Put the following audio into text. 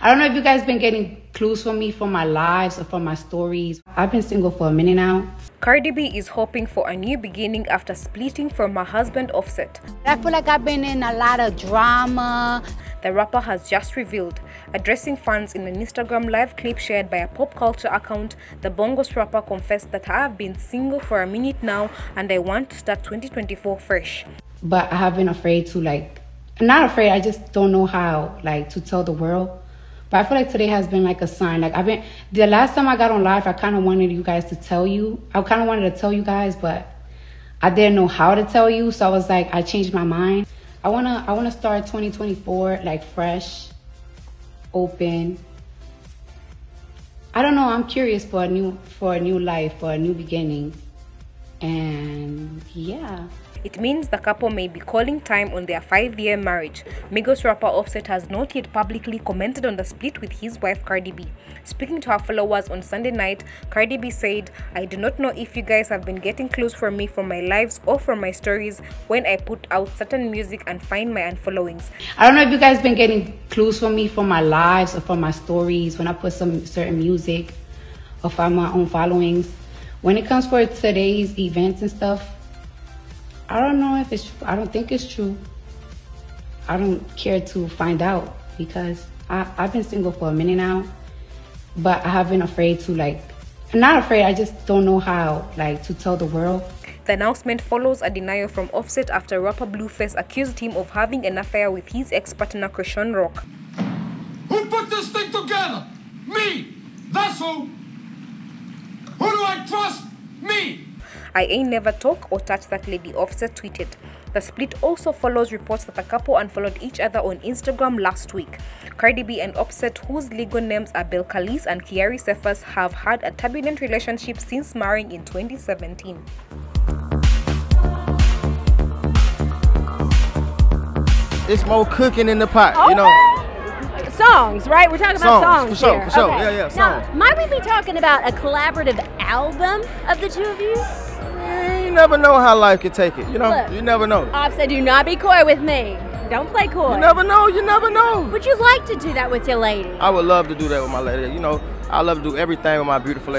I don't know if you guys been getting clues from me for my lives or for my stories. I've been single for a minute now. Cardi B is hoping for a new beginning after splitting from her husband Offset. I feel like I've been in a lot of drama. The rapper has just revealed, addressing fans in an Instagram live clip shared by a pop culture account, the Bongos rapper confessed that I have been single for a minute now and I want to start 2024 fresh. But I have been afraid to I'm not afraid, I just don't know how to tell the world. But I feel like today has been a sign. The last time I got on live, I kind of wanted you guys to tell you. I kind of wanted to tell you guys, but I didn't know how to tell you. So I was like, I changed my mind. I wanna start 2024 fresh, open. I don't know. I'm curious for a new life, for a new beginning, and yeah. It means the couple may be calling time on their 5-year marriage. Migos rapper Offset has not yet publicly commented on the split with his wife Cardi B. Speaking to her followers on Sunday night, Cardi B said, "I do not know if you guys have been getting clues from me from my lives or from my stories when I put out certain music and find my unfollowings." I don't know if you guys been getting clues from me from my lives or from my stories when I put some certain music or from my own followings. When it comes for today's events and stuff, I don't know if it's true. I don't think it's true. I don't care to find out because I've been single for a minute now, but I have been afraid to I'm not afraid, I just don't know how to tell the world. The announcement follows a denial from Offset after rapper Blueface accused him of having an affair with his ex-partner Krishan Rock. Who put this thing together? Me! That's who! Who do I trust? Me! I ain't never talk or touch that lady, Offset tweeted. The split also follows reports that the couple unfollowed each other on Instagram last week. Cardi B and Offset, whose legal names are Belcalis and Kiari Cephas, have had a turbulent relationship since marrying in 2017. It's more cooking in the pot, okay. You know. Songs, right? We're talking about songs. For sure, okay. Yeah, songs. Now, might we be talking about a collaborative album of the two of you? You never know how life could take it. You know, look, you never know. Offset, do not be coy with me. Don't play coy. You never know. You never know. Would you like to do that with your lady? I would love to do that with my lady. You know, I love to do everything with my beautiful lady.